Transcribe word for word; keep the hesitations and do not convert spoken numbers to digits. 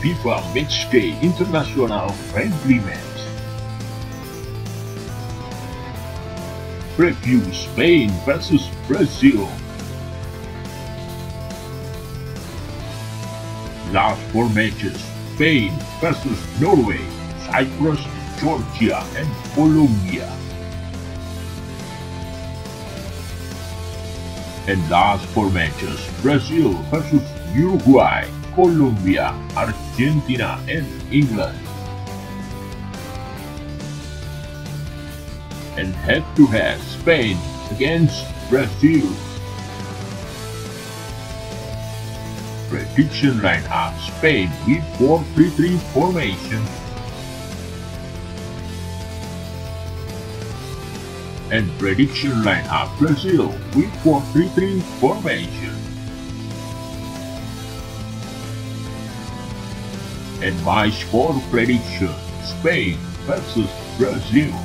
FIFA Match Day International Friendly Match. Preview: Spain versus Brazil. Last four matches: Spain versus Norway, Cyprus, Georgia and Colombia. And last four matches: Brazil versus Uruguay, Colombia, Argentina and England. And head-to-head, Spain against Brazil. Prediction lineup: Spain with four three three formation. And prediction lineup: Brazil with four three three formation. And my score prediction: Spain versus Brazil.